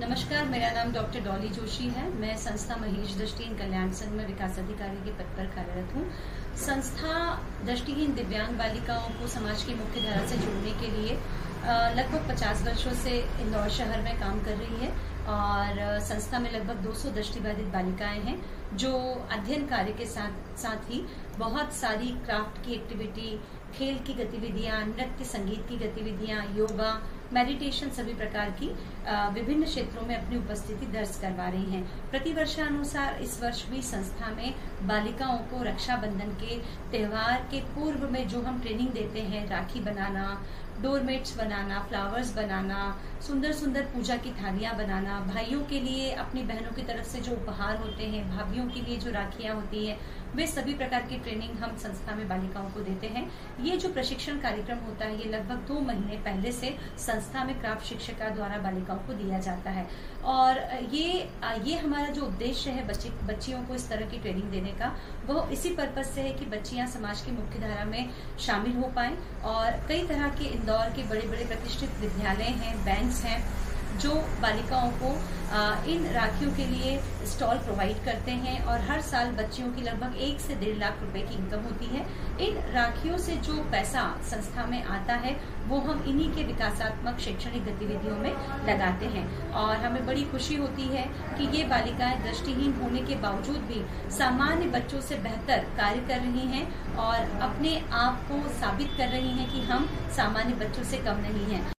नमस्कार, मेरा नाम डॉक्टर डॉली जोशी है। मैं संस्था महेश इन कल्याण संघ में विकास अधिकारी के पद पर कार्यरत हूँ। संस्था दृष्टिहीन दिव्यांग बालिकाओं को समाज की मुख्य धारा से जोड़ने के लिए लगभग 50 वर्षों से इंदौर शहर में काम कर रही है और संस्था में लगभग 200 दृष्टिबाधित बालिकाएं हैं जो अध्ययन कार्य के साथ ही बहुत सारी क्राफ्ट की एक्टिविटी, खेल की गतिविधियां, नृत्य संगीत की गतिविधियां, योगा, मेडिटेशन, सभी प्रकार की विभिन्न क्षेत्रों में अपनी उपस्थिति दर्ज करवा रही हैं। प्रतिवर्षानुसार इस वर्ष भी संस्था में बालिकाओं को रक्षाबंधन के त्यौहार के पूर्व में जो हम ट्रेनिंग देते हैं, राखी बनाना, डोरमेट्स बनाना, फ्लावर्स बनाना, सुंदर सुंदर पूजा की थालियां बनाना, भाइयों के लिए अपनी बहनों की तरफ से जो उपहार होते हैं, भाभियों के लिए जो राखियां होती हैं, वे सभी प्रकार की ट्रेनिंग हम संस्था में बालिकाओं को देते हैं। ये जो प्रशिक्षण कार्यक्रम होता है ये लगभग 2 महीने पहले से संस्था में क्राफ्ट शिक्षिका द्वारा बालिकाओं को दिया जाता है और ये हमारा जो उद्देश्य है बच्चियों को इस तरह की ट्रेनिंग देने का, वो इसी पर्पज से है कि बच्चियां समाज की मुख्य धारा में शामिल हो पाएं। और कई तरह के इंदौर के बड़े बड़े प्रतिष्ठित विद्यालय हैं, बैंक्स हैं जो बालिकाओं को इन राखियों के लिए स्टॉल प्रोवाइड करते हैं और हर साल बच्चियों की लगभग 1 से 1.5 लाख रुपए की इनकम होती है। इन राखियों से जो पैसा संस्था में आता है वो हम इन्हीं के विकासात्मक शैक्षणिक गतिविधियों में लगाते हैं और हमें बड़ी खुशी होती है कि ये बालिकाएं दृष्टिहीन होने के बावजूद भी सामान्य बच्चों से बेहतर कार्य कर रही हैं और अपने आप को साबित कर रही हैं कि हम सामान्य बच्चों से कम नहीं हैं।